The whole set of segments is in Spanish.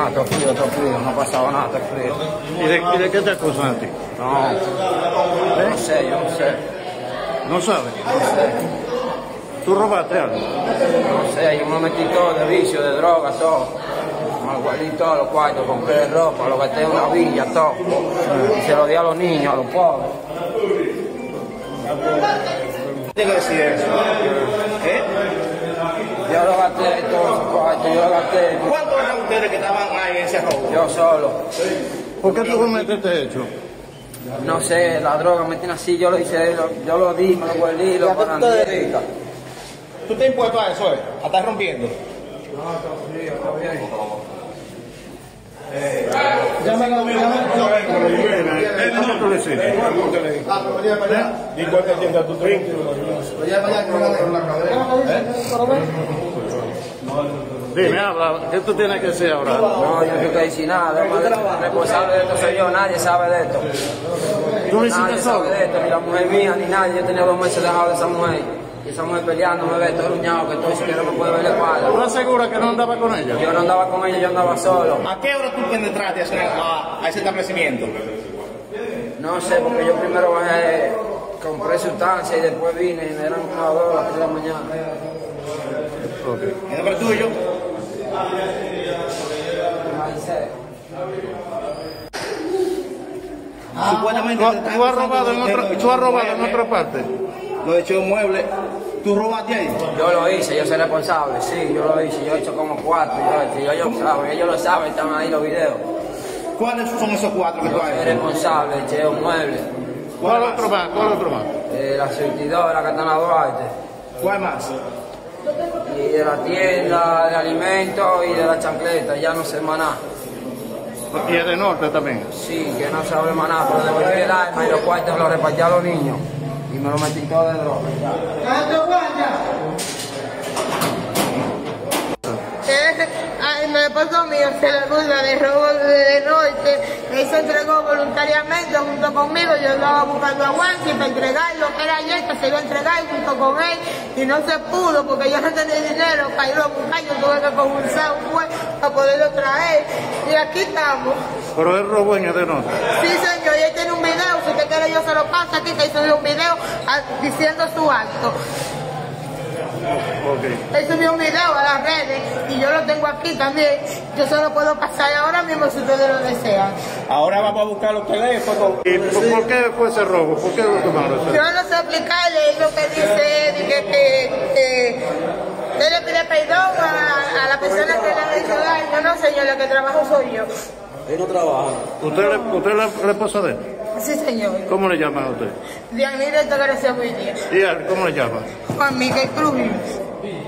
nada, todo frío, no ha pasado nada, todo frío. ¿Y de qué te acusan a ti? No, ¿eh? No sé, yo no sé. ¿No sabes? No sé. ¿Tú robaste algo? No sé, yo me metí todo de vicio, de droga, todo. Me guardé todos los cuartos, compré ropa, lo gasté en una villa, todo. Y se lo di a los niños, a los pobres. ¿Qué quiere decir eso? ¿Eh? Yo lo gasté todos los cuartos, yo lo gasté. ¿Cuántos eran ustedes que estaban ahí en ese robo? Yo solo. ¿Por qué tú cometiste hecho? No sé, la droga me tiene así, yo lo hice, yo lo di, me lo guardé, lo parandé. ¿Tú te has impuesto a eso, ¿A estar rompiendo? No, está bien. Dime, habla, ¿qué tú tienes que decir ahora? No, yo no tengo que decir nada, responsable de esto soy yo, nadie sabe de esto. ¿Tú nadie sabe de esto, ni la mujer mía, ni nadie, yo tenía 2 meses dejado de esa mujer. Y esa mujer peleando, me ve todo ruñado, que estoy siquiera no me puede ver la espalda. ¿Tú estás segura que no andaba con ella? Yo no andaba con ella, yo andaba solo. ¿A qué hora tú te entraste a ese establecimiento? No sé, porque yo primero bajé, compré sustancia y después vine y me dieron una o dos a las 3 de la mañana. Okay. ¿El nombre tuyo? Supuestamente ¿tú has robado en otra parte? Lo he hecho en muebles. ¿Tú robaste ahí? Yo lo hice, yo soy responsable, sí, yo lo hice. Yo he hecho como 4, yo saben, ellos lo saben, están ahí los videos. ¿Cuáles son esos 4 que tú has hecho? Yo soy responsable, eché un mueble. ¿Cuál otro más? La surtidora, que están a Duarte. ¿Cuál más? Y de la tienda, de alimentos y de la chancleta, ya no sé más nada. ¿Y el de norte también? Sí, que no sabe más nada, pero devolví el arma y los cuartos los repartí a los niños. Y me lo metí todo de droga. El esposo mío se le acusa de robo de norte. Él se entregó voluntariamente junto conmigo. Yo andaba buscando a Wensi para entregarlo. Era ayer que se iba a entregar junto con él. Y no se pudo porque yo no tenía dinero para irlo a buscar. Yo tuve que convulsar un juez para poderlo traer. Y aquí estamos. Pero él robó en el de norte. Sí, señor. Y él tiene un video. Si usted quiere, yo se lo paso aquí. Que hizo un video diciendo su acto. Okay. Él subió un video a las redes y yo lo tengo aquí también. Yo solo puedo pasar ahora mismo si ustedes lo desean. Ahora vamos a buscar los teléfonos. ¿Y por qué fue ese robo? ¿Por qué lo tomaron? Yo no sé explicarle lo que dice que le pide perdón a la persona que le ha hecho daño. No, señor, lo que trabajo soy yo. Él no trabaja. ¿Usted es la esposa de él? Sí, señor. ¿Cómo le llaman a usted? Dianira García Guillén. ¿Y cómo le llaman? Juan Miguel Trujillo.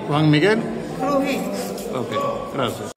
¿Juan Miguel? Trujillo. Ok, gracias.